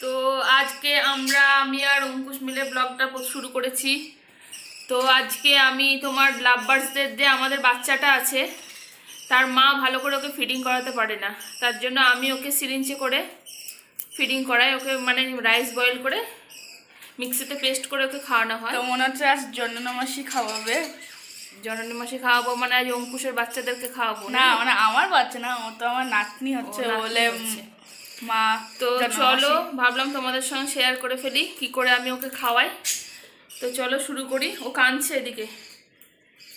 तो आज के आमरा आमी आर अंकुश मिले ब्लगटा शुरू करेছি। তো আজকে আমি তোমার লাভবার্ডসদের যে আমাদের বাচ্চাটা আছে তার মা ভালো করে ওকে ফিডিং করাতে পারে না, তার জন্য আমি ওকে সিরিঞ্জে করে ফিডিং করাই। ওকে মানে রাইস বয়েল করে মিক্সিতে পেস্ট করে ওকে খাওয়ানো হয়। তো মনে হচ্ছে আজ জননমাসি খাওয়াবে। জননমাসি খাওয়াবো মানে আজ অঙ্কুশের বাচ্চাদেরকে খাওয়াবো না, মানে আমার বাচ্চা না, ও তো আমার নাতনি হচ্ছে বলে মা। তো চলো ভাবলাম তোমাদের সঙ্গে শেয়ার করে ফেলি কি করে আমি ওকে খাওয়াই। তো চলো শুরু করি। ও কাঁদছে এদিকে,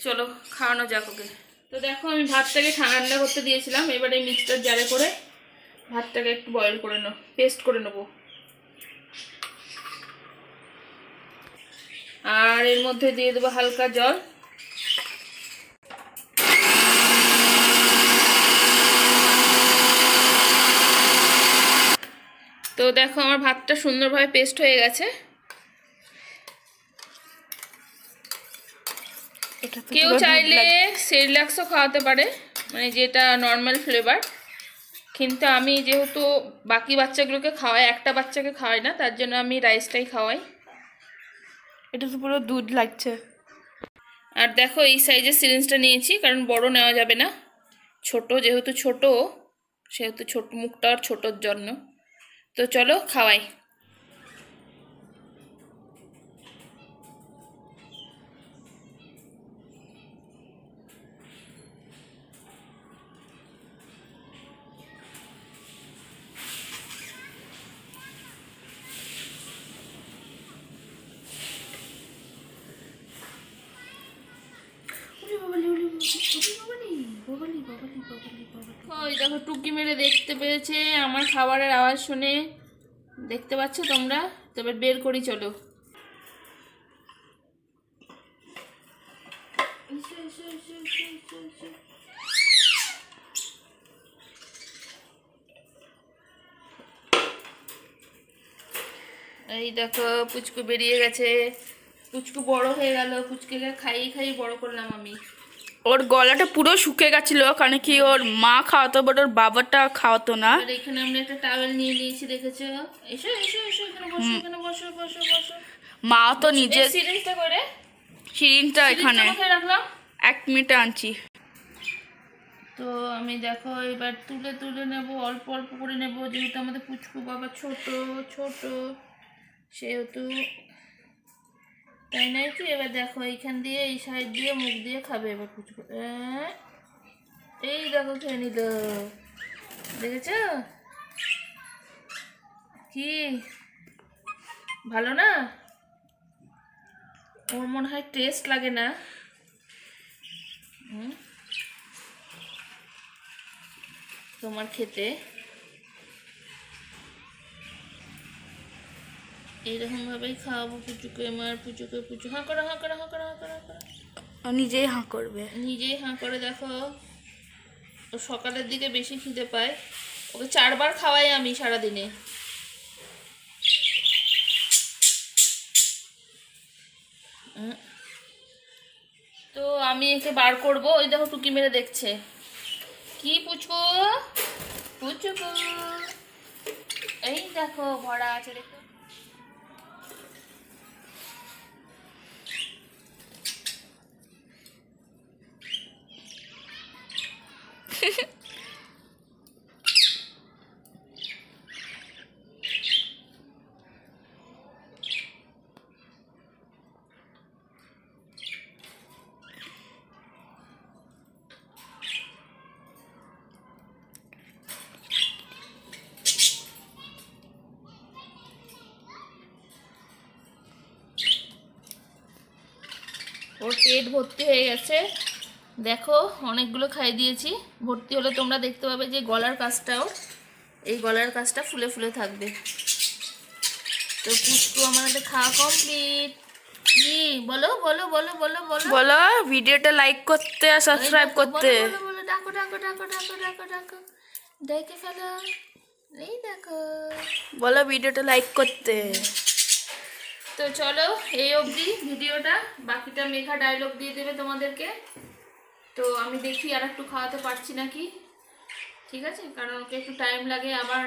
চলো খাওয়ানো যাক ওকে। তো দেখো আমি ভাতটাকে ঠান্ডা করতে দিয়েছিলাম, এবারে মিক্সচার জারে করে ভাতটাকে একটু বয়েল করে নেব, পেস্ট করে নেব। আর এর মধ্যে দিয়ে দেবো হালকা জল। তো দেখো আমার ভাতটা সুন্দরভাবে পেস্ট হয়ে গেছে। কেউ চাইলে সেরিল্যাক্সও খাওয়াতে পারে, মানে যেটা নর্মাল ফ্লেভার। কিন্তু আমি যেহেতু বাকি বাচ্চাগুলোকে খাওয়াই, একটা বাচ্চাকে খাওয়াই না, তার জন্য আমি রাইসটাই খাওয়াই। এটা তো পুরো দুধ লাগছে। আর দেখো এই সাইজের সিরিঞ্জটা নিয়েছি, কারণ বড় নেওয়া যাবে না, ছোট যেহেতু ছোট মুখটা আর ছোটোর জন্য। তো চলো খাওয়াই। ওই দেখো টুকি মেরে দেখতে পেয়েছে আমার খাবারের আওয়াজ শুনে, দেখতে পাচ্ছ তোমরা? তবে বের করি চলো। এই দেখো পুচকু বেরিয়ে গেছে। পুচকু বড় হয়ে গেল, পুচকুকে খাইয়ে খাইয়ে বড় করলাম আমি। ওর গলাটা পুরো শুকিয়ে গেছিল, কারণ কি ওর মা খাওয়াতো বাট ওর বাবাটা খাওয়াতো না। এখানে আমরা একটা টাওয়েল নিয়ে নিয়েছি, দেখেছো? এসো এসো এসো এখানে বসো বসো বসো। মা তো নিজে সিরিঞ্জটা করে, সিরিঞ্জটা এখানে রাখলাম, এক মিনিটে আনছি। তো আমি দেখো এবার তুলে তুলে নেব, অল্প অল্প করে নেব, যেহেতু আমাদের পুচকু বাবা ছোট ছোট সেহেতু, তাই না কি? এবার দেখো এইখান দিয়ে এই সাইড দিয়ে মুখ দিয়ে খাবে এবার পুচকু। এই দেখো খেয়ে নিল, দেখেছ কি ভালো না? ওর মনে হয় টেস্ট লাগে না। তোমার খেতে এইরকম ভাবেই খাওয়াবো পুচুকে। আমার পুচুকে পুচু হাঁ করে হাঁ করে হাঁ করে হাঁ করে হাঁ করে নিজেই হাঁ করবে, নিজেই হাঁ করে। দেখো ও সকালের দিকে বেশি খিদে পায়, ওকে 4 বার খাওয়াই আমি সারাদিনে। তো আমি একে বার করবো। ওই দেখো টুকি মেরে দেখছে কি পুচু পুচুকু। এই দেখো ভরা আছে, দেখো ওর পেট ভর্তি হয়ে গেছে। দেখো অনেকগুলো খাইয়ে দিয়েছি, ভর্তি হলে তোমরা দেখতে পাবে যে গলার কাছটাও, এই গলার কাছটা ফুলে ফুলে থাকবে। তো পুচকু আমাদের খাওয়া কমপ্লিট। কি বলো বলো বলো বলো বলো বলো, ভিডিওটা লাইক করতে আর সাবস্ক্রাইব করতে। ডাকো ডাকো ডাকো ডাকো ডাকো ডাকো দেখে ফেলো। এই দেখো বলো ভিডিওটা লাইক করতে। তো চলো এই অবধি ভিডিওটা, বাকিটা মেঘা ডায়লগ দিয়ে দেবে তোমাদেরকে। তো আমি দেখি আর একটু খাওয়াতে পারছি নাকি, ঠিক আছে? কারণ ওকে একটু টাইম লাগে, আবার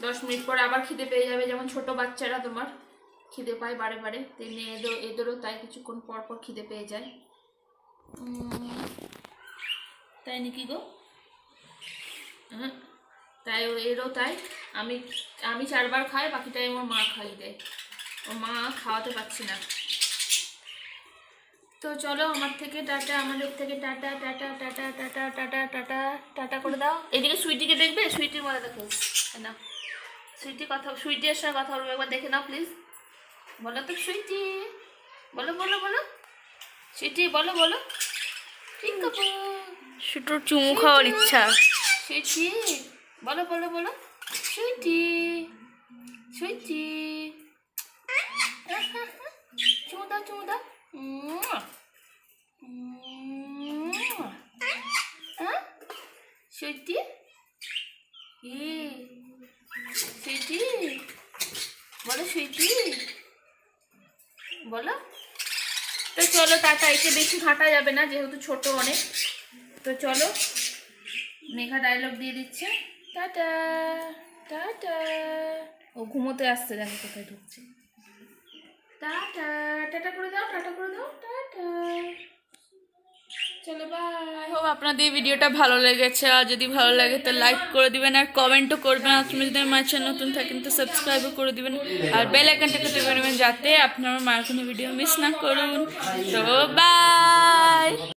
दस मिनट पर आबार खिदे पे जाबे जेमन छोटो बाच्चारा तोमार खिदे पाय बारे बारे तेमनि एदेरও তাই কিছুক্ষণ পর পর খিদে পেয়ে যায় তাই নাকি গো তাই এরও তাই আমি আমি চারবার খাই বাকি টাইম ওর মা খাই দেয় ওর মা খাওয়াতে পারছি না तो चलो हमारे टाटा टाटा टाटा टाटा टाटा टाटा टाटा टाटा कर दाओ एदिके सुईटी के देखबे सुईटी माला देखो ना सुईटी कथा सुईटी आसार कथा एक बार देखे ना प्लिज बोलो तो सुईटी बोलो बोलो बोलो सुईटी बोलो बोलो ठीक है सुईटी चुमु खाओर इच्छा सुईटी बोलो बोलो बोलो सुईटी सुईटी चुमु दाओ चुमु दाओ स्वीटी स्वीटी बोलो स्वीटी बोलो तो चलो टाटा एके बेशी घाटा जाबे ना जेहेतु छोटो अनेक तो चलो मेघा डायलग दिए दिच्छे टाटा टाटा ओ घुमोते आसछे जानो कोथाय ढुकछे टाटा टाटा कर दाओ टाटा कर दाओ टाटा चलो बाय होप आपनादेर भिडियोटा भालो लेगेछे आर जोदि भालो लागे तो लाइक करे दिबेन आर कमेंटও करबेन आपनि जोदि आमार चैनेल नतुन थाकेन तो सबस्क्राइबও करे दिबेन आर बेल आइकनটাকে টিপে নেবেন যাতে আপনারা আমার কোনো ভিডিও মিস না করুন तो बाय।